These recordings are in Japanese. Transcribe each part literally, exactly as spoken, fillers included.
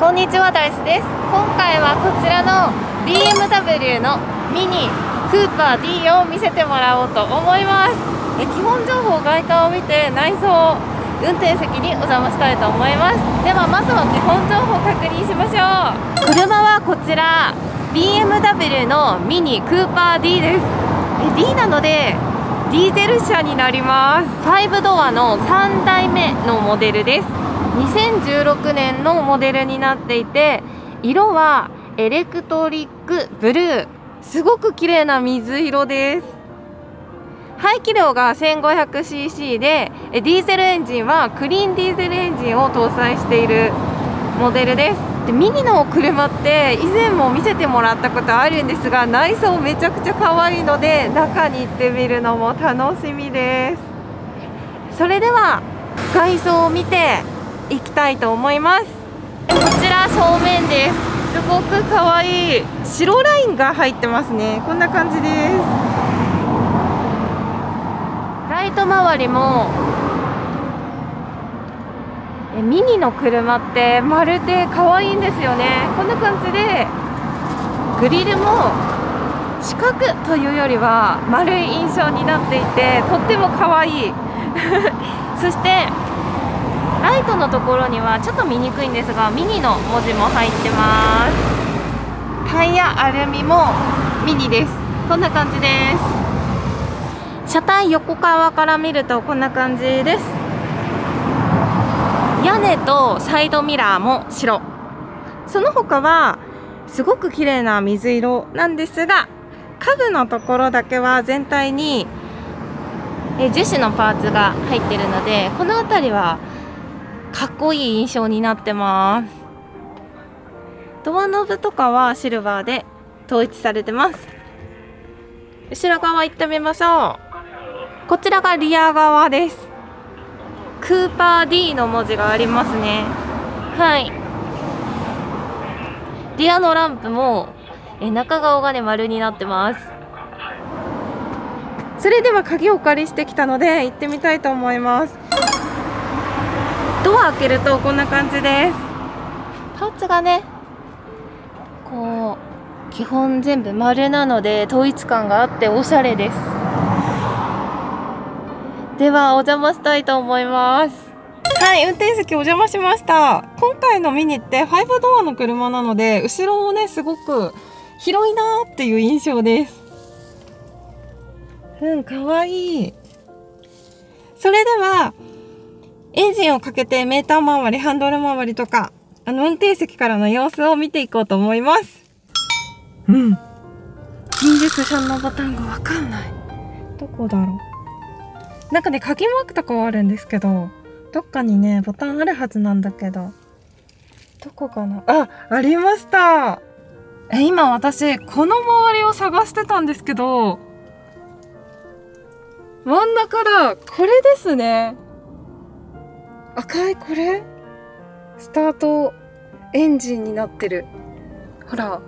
こんにちは、ダイスです。今回はこちらの ビーエムダブリュー のミニクーパー D を見せてもらおうと思います。え基本情報、外観を見て内装、運転席にお邪魔したいと思います。ではまずは基本情報を確認しましょう。車はこちら ビーエムダブリュー のミニクーパー D です。え D なのでディーゼル車になります。ファイブドアのさん代目のモデルです。にせんじゅうろくねんのモデルになっていて、色はエレクトリックブルー、すごく綺麗な水色です。排気量が せんごひゃくシーシー で、ディーゼルエンジンはクリーンディーゼルエンジンを搭載しているモデルです。でミニの車って以前も見せてもらったことあるんですが、内装めちゃくちゃ可愛いので中に行ってみるのも楽しみです。それでは外装を見ていきたいと思います。こちら正面です。すごく可愛い白ラインが入ってますね。こんな感じです。ライト周りもミニの車って丸で可愛いんですよね。こんな感じでグリルも四角というよりは丸い印象になっていて、とっても可愛いそしてライトのところにはちょっと見にくいんですが、ミニの文字も入ってます。タイヤアルミもミニです。こんな感じです。車体横側から見るとこんな感じです。屋根とサイドミラーも白、その他はすごく綺麗な水色なんですが、家具のところだけは全体に樹脂のパーツが入ってるので、この辺りはかっこいい印象になってます。ドアノブとかはシルバーで統一されてます。後ろ側行ってみましょう。こちらがリア側です。クーパー D の文字がありますね。はい、リアのランプもえ中顔がね丸になってます。それでは鍵をお借りしてきたので行ってみたいと思います。ドア開けるとこんな感じです。パーツがねこう基本全部丸なので統一感があっておしゃれです。ではお邪魔したいと思います。はい、運転席お邪魔しました。今回のミニってファイブドアの車なので、後ろもねすごく広いなーっていう印象です。うん、かわいい。それではエンジンをかけてメーター周り、ハンドル周りとか、あの運転席からの様子を見ていこうと思います。うん。進入車のボタンがわかんない。どこだろう。なんかね、鍵マークとかはあるんですけど、どっかにね、ボタンあるはずなんだけど、どこかな？あ、ありました。え、今私、この周りを探してたんですけど、真ん中だ。これですね。赤いこれ？スタートエンジンになってる。ほら、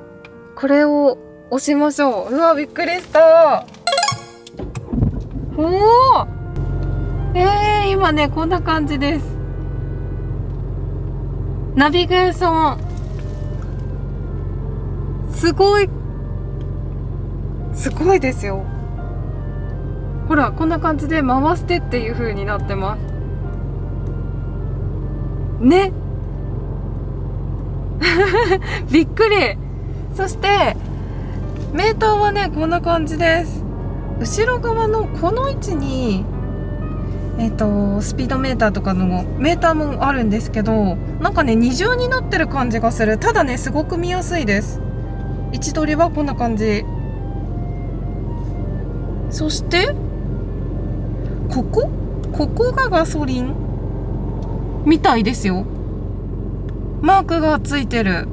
これを押しましょう。うわ、びっくりした。おー！えー、今ねこんな感じです。ナビゲーションすごいすごいですよ。ほらこんな感じで回してっていう風になってますねびっくり。そしてメーターはねこんな感じです。後ろ側のこの位置にえーとスピードメーターとかのメーターもあるんですけど、なんかね二重になってる感じがする。ただねすごく見やすいです。位置取りはこんな感じ。そしてここここがガソリンみたいですよ。マークがついてる。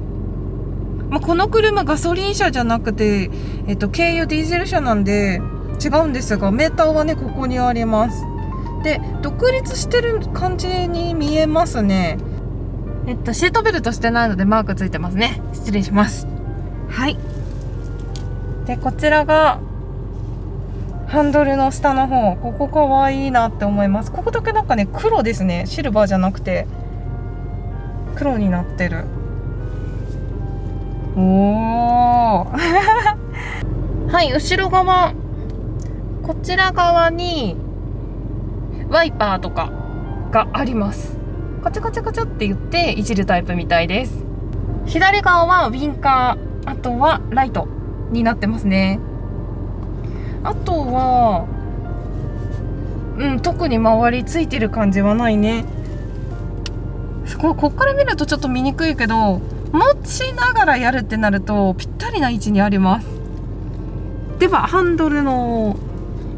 まあ、この車ガソリン車じゃなくて、えーと軽油ディーゼル車なんで違うんですが、メーターはねここにあります。で独立してる感じに見えますね。えっとシートベルトしてないのでマークついてますね。失礼します。はい、でこちらがハンドルの下の方、ここかわいいなって思います。ここだけなんかね黒ですね。シルバーじゃなくて黒になってる。おーはい、後ろ側、こちら側にワイパーとかがあります。カチャカチャカチャって言っていじるタイプみたいです。左側はウィンカー、あとはライトになってますね。あとはうん特に周りついてる感じはないね。すごい、こっから見るとちょっと見にくいけど、持ちながらやるってなるとぴったりな位置にあります。ではハンドルの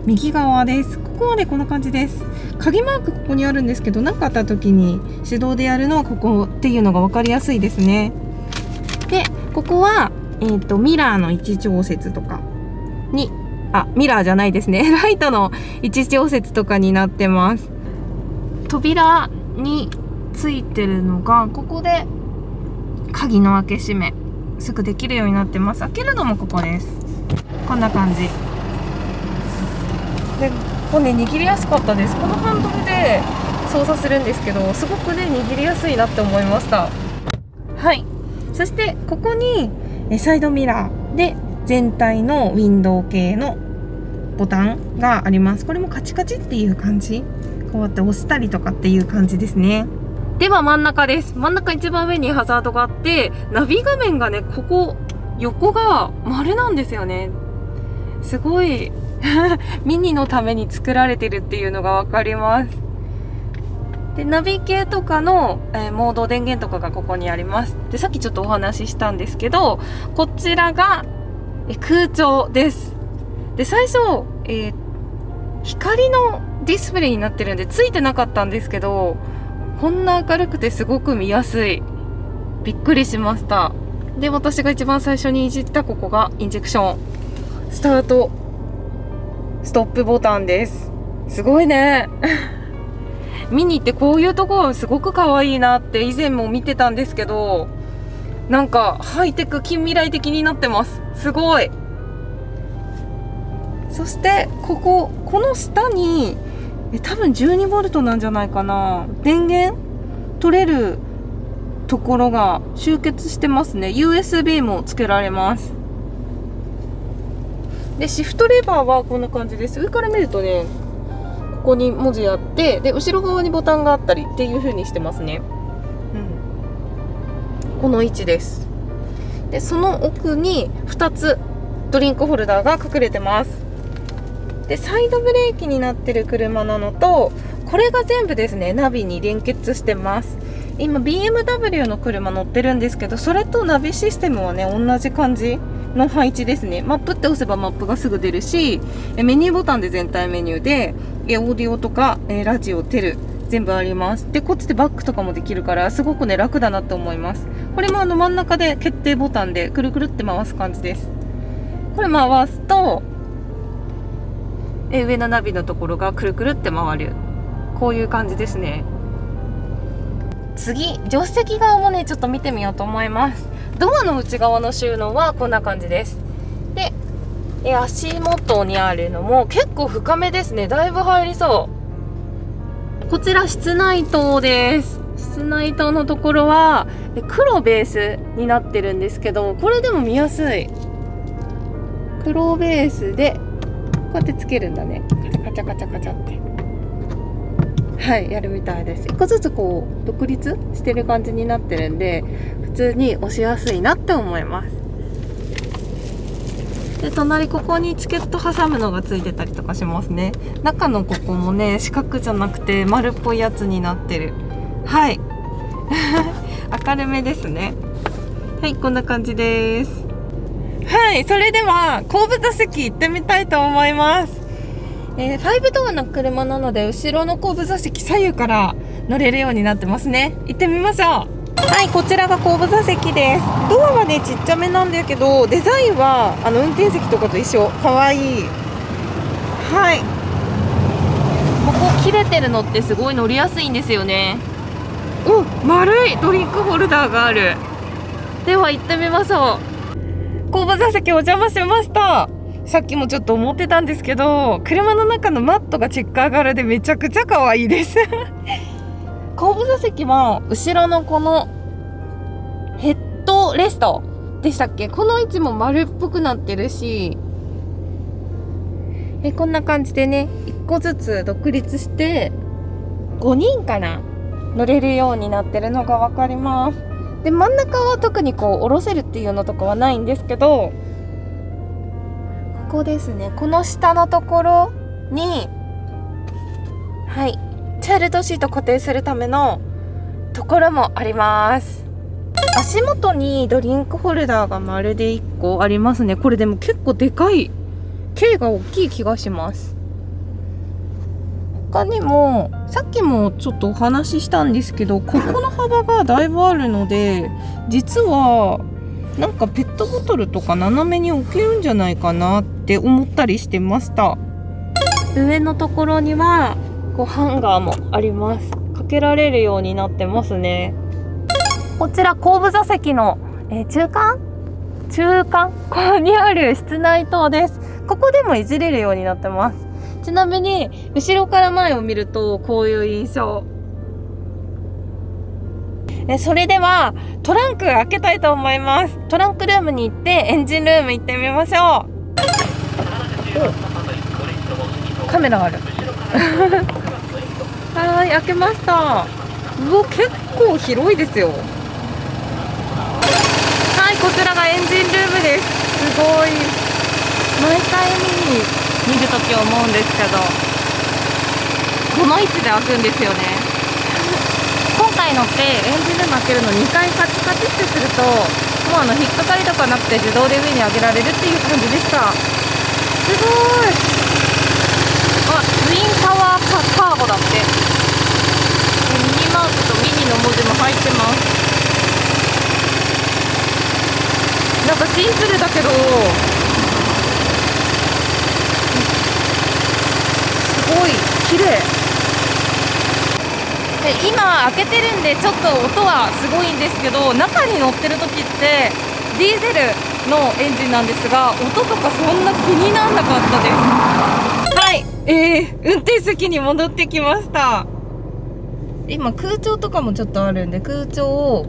右側です。ここはねこんな感じです。鍵マークここにあるんですけど、何かあった時に手動でやるのはここっていうのが分かりやすいですね。でここは、えーと、ミラーの位置調節とかに、あ、ミラーじゃないですねライトの位置調節とかになってます。扉についてるのがここで、鍵の開け閉めすぐできるようになってます。開けるのもここです。こんな感じで、ここね握りやすかったです。このハンドルで操作するんですけど、すごくね握りやすいなって思いました。はい、そしてここにサイドミラーで全体のウィンドウ系のボタンがあります。これもカチカチっていう感じ、こうやって押したりとかっていう感じですね。では真ん中です。真ん中一番上にハザードがあって、ナビ画面がねここ横が丸なんですよね。すごいミニのために作られてるっていうのがわかります。でナビ系とかの、えー、モード、電源とかがここにあります。でさっきちょっとお話ししたんですけど、こちらが空調です。で最初、えー、光のディスプレイになってるんでついてなかったんですけど、こんな明るくてすごく見やすい、びっくりしました。で私が一番最初にいじったここがインジェクション、スタート、ストップボタンです。すごいねミニってこういうところすごく可愛いなって以前も見てたんですけど、なんかハイテク、近未来的になってます。すごい。そしてここ、この下にえ多分 じゅうにボルト なんじゃないかな、電源取れるところが集結してますね。 ユーエスビー もつけられます。でシフトレバーはこんな感じです。上から見るとねここに文字あって、で後ろ側にボタンがあったりっていう風にしてますね。この位置です。でその奥にふたつドリンクホルダーが隠れてます。でサイドブレーキになってる車なのと、これが全部ですねナビに連結してます。今 ビーエムダブリュー の車乗ってるんですけど、それとナビシステムはね同じ感じの配置ですね。マップって押せばマップがすぐ出るし、メニューボタンで全体メニューで、オーディオとかラジオ、テレ全部あります。でこっちでバックとかもできるから、すごくね楽だなと思います。これもあの真ん中で決定ボタンでくるくるって回す感じです。これ回すとえ上のナビのところがくるくるって回る、こういう感じですね。次、助手席側もねちょっと見てみようと思います。ドアの内側の収納はこんな感じです。でえ足元にあるのも結構深めですね。だいぶ入りそう。こちら室内灯です。室内灯のところは黒ベースになってるんですけど、これでも見やすい。黒ベースでこうやってつけるんだね。カチャカチャカチャってはいやるみたいです。いっこずつこう独立してる感じになってるんで、普通に押しやすいなって思います。で隣、ここにチケット挟むのがついてたりとかしますね。中のここもね四角じゃなくて丸っぽいやつになってる。はい明るめですね。はい、こんな感じです。はい、それでは後部座席行ってみたいと思います。えー、ファイブドアの車なので後ろの後部座席左右から乗れるようになってますね。行ってみましょう。はい、こちらが後部座席です。ドアはねちっちゃめなんだけど、デザインはあの運転席とかと一緒、かわいい。はい、ここ切れてるのってすごい乗りやすいんですよね。お、丸いドリンクホルダーがある。では行ってみましょう。後部座席お邪魔しました。さっきもちょっと思ってたんですけど、車の中のマットがチェッカー柄でめちゃくちゃ可愛いです後部座席は後ろのこのヘッドレストでしたっけ。この位置も丸っぽくなってるし、えこんな感じでね、いっこずつ独立してごにんかな乗れるようになってるのが分かります。で真ん中は特にこう下ろせるっていうのとかはないんですけど、ここですね、この下のところに、はい、チャイルドシート固定するためのところもあります。足元にドリンクホルダーがまるでいっこありますね。これでも結構でかい、径が大きい気がします。他にもさっきもちょっとお話ししたんですけど、ここの幅がだいぶあるので、実はなんかペットボトルとか斜めに置けるんじゃないかなって思ったりしてました。上のところにはこうハンガーもあります。かけられるようになってますね。こちら後部座席の、えー、中間中間ここにある室内灯です。ここでもいじれるようになってます。ちなみに後ろから前を見るとこういう印象。それではトランク開けたいと思います。トランクルームに行ってエンジンルーム行ってみましょう。カメラあるはい、開けました。うわ、結構広いですよ。はい、こちらがエンジンルームです。すごい、毎回見に見るとき思うんですけど、この位置で開くんですよね。今回乗ってエンジンルーム開けるのにかいカチカチってすると、もうあの引っかかりとかなくて自動で上に上げられるっていう感じでした。すごい、あ、ツインタワーカーボだって。ミニマークとミニの文字も入ってます。なんかシンプルだけどすごい綺麗。今開けてるんでちょっと音はすごいんですけど、中に乗ってる時ってディーゼルのエンジンなんですが、音とかそんな気にならなかったです。はい、えー、運転席に戻ってきました。今空調とかもちょっとあるんで、空調を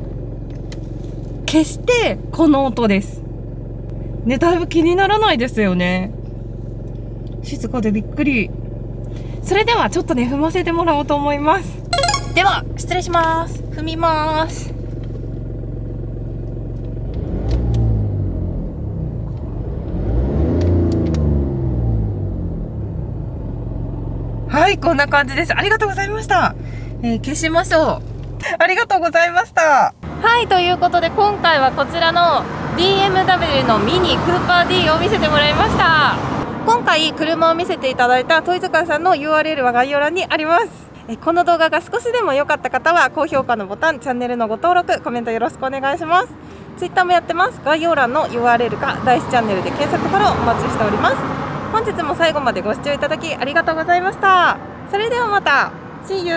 消してこの音ですね。だいぶ気にならないですよね。静かでびっくり。それではちょっとね踏ませてもらおうと思います。では失礼します。踏みます。はい、こんな感じです。ありがとうございました、えー、消しましょうありがとうございました。はい、ということで今回はこちらの ビーエムダブリュー のミニクーパー D を見せてもらいました。今回車を見せていただいたトイズカーさんの ユーアールエル は概要欄にあります。この動画が少しでも良かった方は高評価のボタン、チャンネルのご登録、コメントよろしくお願いします。Twitter もやってます。概要欄の ユーアールエル かだいいちチャンネルで検索フォローお待ちしております。本日も最後までご視聴いただきありがとうございました。それではまた See you!